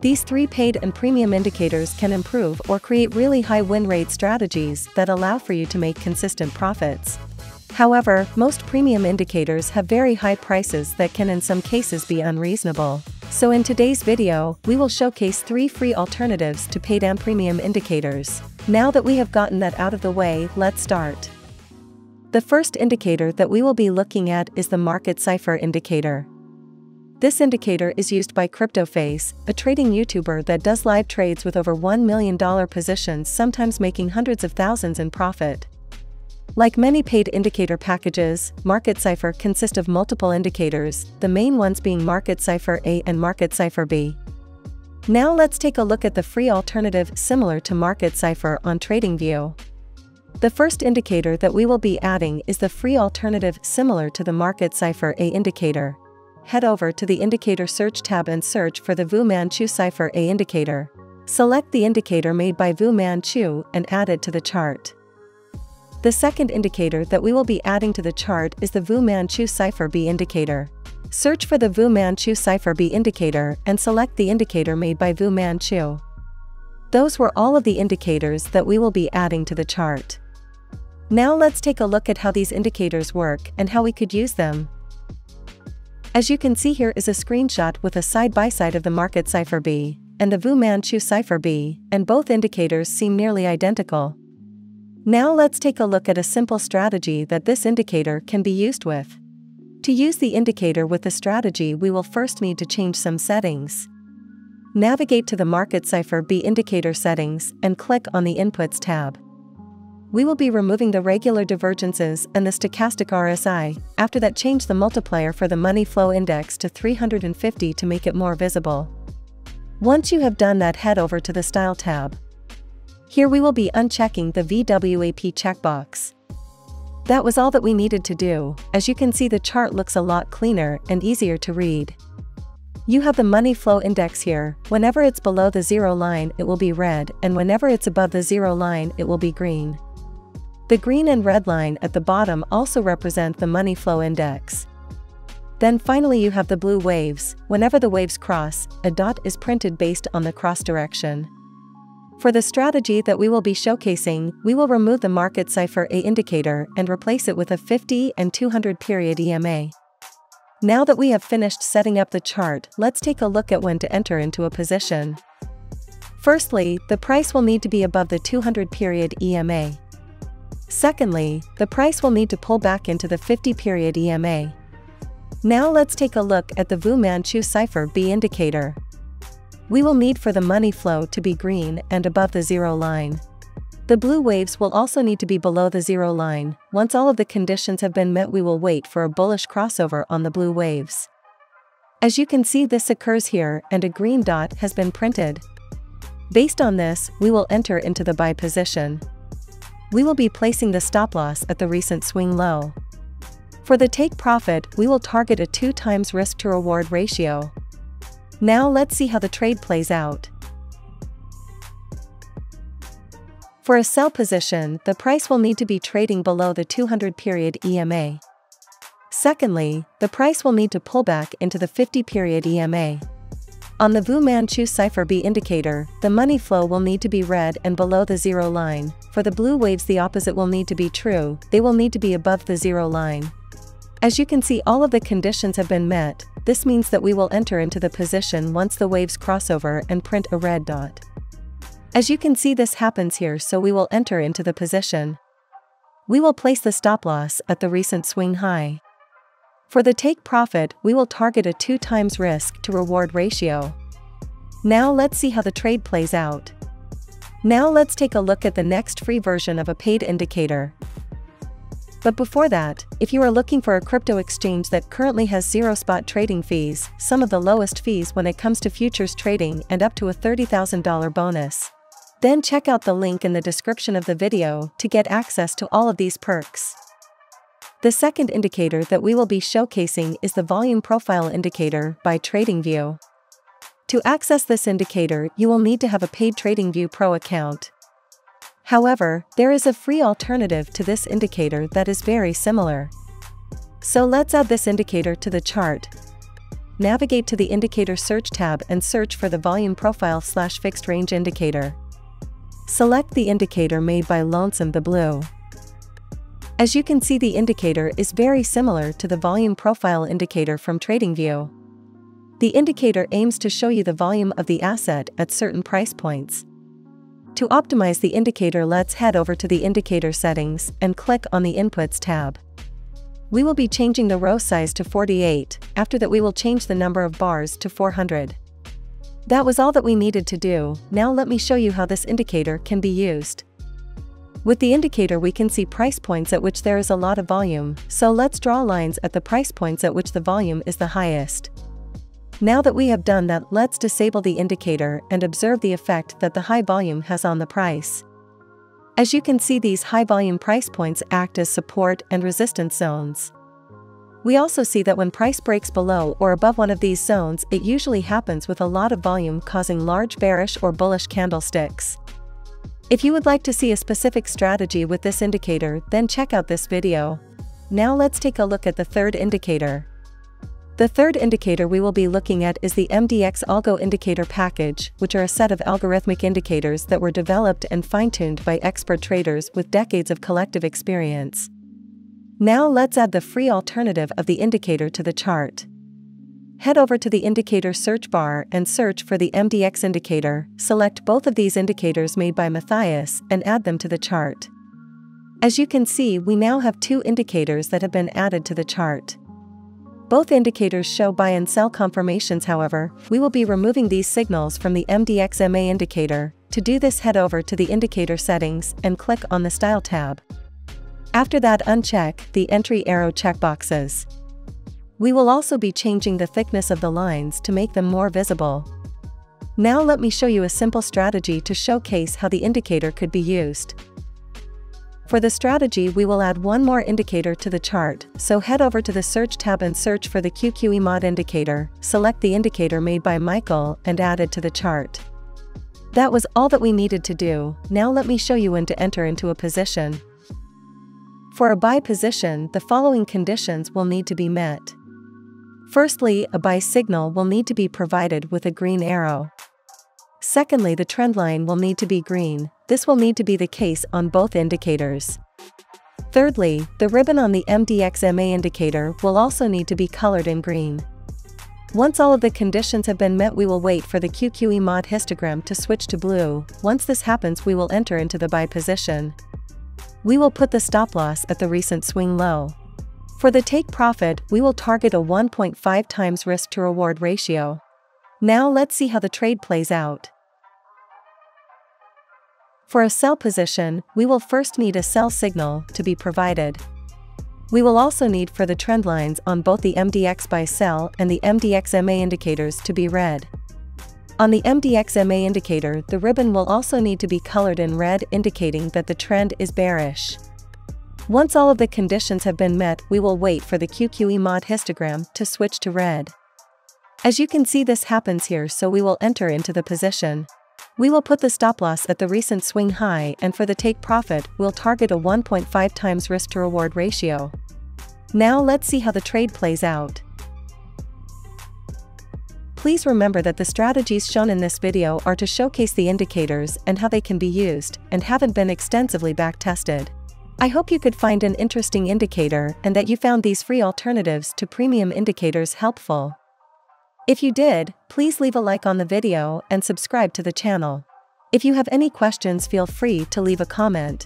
These three paid and premium indicators can improve or create really high win rate strategies that allow for you to make consistent profits. However, most premium indicators have very high prices that can in some cases be unreasonable. So in today's video, we will showcase three free alternatives to paid and premium indicators. Now that we have gotten that out of the way, let's start. The first indicator that we will be looking at is the Market Cipher indicator. This indicator is used by CryptoFace, a trading YouTuber that does live trades with over $1 million positions, sometimes making hundreds of thousands in profit. Like many paid indicator packages, Market Cipher consists of multiple indicators, the main ones being Market Cipher A and Market Cipher B. Now let's take a look at the free alternative similar to Market Cipher on TradingView. The first indicator that we will be adding is the free alternative similar to the Market Cipher A indicator. Head over to the Indicator Search tab and search for the VuManChu Cipher A indicator. Select the indicator made by VuManChu and add it to the chart. The second indicator that we will be adding to the chart is the VuManChu Cipher B indicator. Search for the VuManChu Cipher B indicator and select the indicator made by VuManChu. Those were all of the indicators that we will be adding to the chart. Now let's take a look at how these indicators work and how we could use them. As you can see, here is a screenshot with a side-by-side of the Market Cipher B and the VuManChu Cipher B, and both indicators seem nearly identical. Now let's take a look at a simple strategy that this indicator can be used with. To use the indicator with the strategy, we will first need to change some settings. Navigate to the Market Cipher B indicator settings and click on the Inputs tab. We will be removing the regular divergences and the stochastic RSI. After that, change the multiplier for the money flow index to 350 to make it more visible. Once you have done that, head over to the Style tab. Here we will be unchecking the VWAP checkbox. That was all that we needed to do. As you can see, the chart looks a lot cleaner and easier to read. You have the money flow index here. Whenever it's below the zero line, it will be red, and whenever it's above the zero line, it will be green. The green and red line at the bottom also represent the money flow index. Then finally you have the blue waves. Whenever the waves cross, a dot is printed based on the cross direction. For the strategy that we will be showcasing, we will remove the Market Cipher A indicator and replace it with a 50 and 200 period EMA. Now that we have finished setting up the chart, let's take a look at when to enter into a position. Firstly, the price will need to be above the 200 period EMA. Secondly, the price will need to pull back into the 50 period EMA. Now let's take a look at the VuManChu Cipher B indicator. We will need for the money flow to be green and above the zero line. The blue waves will also need to be below the zero line. Once all of the conditions have been met, we will wait for a bullish crossover on the blue waves. As you can see, this occurs here and a green dot has been printed. Based on this, we will enter into the buy position. We will be placing the stop loss at the recent swing low. For the take profit, we will target a 2x risk to reward ratio. Now let's see how the trade plays out. For a sell position, the price will need to be trading below the 200 period EMA. Secondly, the price will need to pull back into the 50 period EMA. On the VuManChu Cipher B indicator, the money flow will need to be red and below the zero line. For the blue waves, the opposite will need to be true. They will need to be above the zero line. As you can see, all of the conditions have been met. This means that we will enter into the position once the waves cross over and print a red dot. As you can see, this happens here, so we will enter into the position. We will place the stop loss at the recent swing high. For the take profit, we will target a 2x risk to reward ratio. Now let's see how the trade plays out. Now let's take a look at the next free version of a paid indicator. But before that, if you are looking for a crypto exchange that currently has zero spot trading fees, some of the lowest fees when it comes to futures trading, and up to a $30,000 bonus, then check out the link in the description of the video to get access to all of these perks. The second indicator that we will be showcasing is the Volume Profile indicator by TradingView. To access this indicator, you will need to have a paid TradingView Pro account. However, there is a free alternative to this indicator that is very similar. So let's add this indicator to the chart. navigate to the Indicator Search tab and search for the Volume Profile/Fixed Range Indicator. Select the indicator made by Lonesome the Blue. As you can see, the indicator is very similar to the Volume Profile indicator from TradingView. The indicator aims to show you the volume of the asset at certain price points. To optimize the indicator, let's head over to the indicator settings and click on the Inputs tab. We will be changing the row size to 48, after that we will change the number of bars to 400. That was all that we needed to do. Now let me show you how this indicator can be used. With the indicator we can see price points at which there is a lot of volume, so let's draw lines at the price points at which the volume is the highest. Now that we have done that, let's disable the indicator and observe the effect that the high volume has on the price. As you can see, these high volume price points act as support and resistance zones. We also see that when price breaks below or above one of these zones, it usually happens with a lot of volume, causing large bearish or bullish candlesticks. If you would like to see a specific strategy with this indicator, then check out this video. Now let's take a look at the third indicator. The third indicator we will be looking at is the MDX Algo indicator package, which are a set of algorithmic indicators that were developed and fine-tuned by expert traders with decades of collective experience. Now let's add the free alternative of the indicator to the chart. Head over to the indicator search bar and search for the MDX indicator. Select both of these indicators made by Matthias and add them to the chart. As you can see, we now have two indicators that have been added to the chart. Both indicators show buy and sell confirmations. However, we will be removing these signals from the MDX MA indicator. To do this, head over to the indicator settings and click on the Style tab. After that, uncheck the entry arrow checkboxes. We will also be changing the thickness of the lines to make them more visible. Now let me show you a simple strategy to showcase how the indicator could be used. For the strategy, we will add one more indicator to the chart, so head over to the search tab and search for the QQE mod indicator. Select the indicator made by Michael and add it to the chart. That was all that we needed to do. Now let me show you when to enter into a position. For a buy position, the following conditions will need to be met. Firstly, a buy signal will need to be provided with a green arrow. Secondly, the trend line will need to be green. This will need to be the case on both indicators. Thirdly, the ribbon on the MDX MA indicator will also need to be colored in green. Once all of the conditions have been met, we will wait for the QQE mod histogram to switch to blue. Once this happens, we will enter into the buy position. We will put the stop loss at the recent swing low. For the take profit, we will target a 1.5 times risk to reward ratio. Now let's see how the trade plays out. For a sell position, we will first need a sell signal to be provided. We will also need for the trend lines on both the MDX buy sell and the MDX MA indicators to be red. On the MDX MA indicator, the ribbon will also need to be colored in red, indicating that the trend is bearish. Once all of the conditions have been met, we will wait for the QQE mod histogram to switch to red. As you can see, this happens here, so we will enter into the position. We will put the stop loss at the recent swing high, and for the take profit, we'll target a 1.5 times risk to reward ratio. Now let's see how the trade plays out. Please remember that the strategies shown in this video are to showcase the indicators and how they can be used, and haven't been extensively backtested. I hope you could find an interesting indicator and that you found these free alternatives to premium indicators helpful. If you did, please leave a like on the video and subscribe to the channel. If you have any questions, feel free to leave a comment.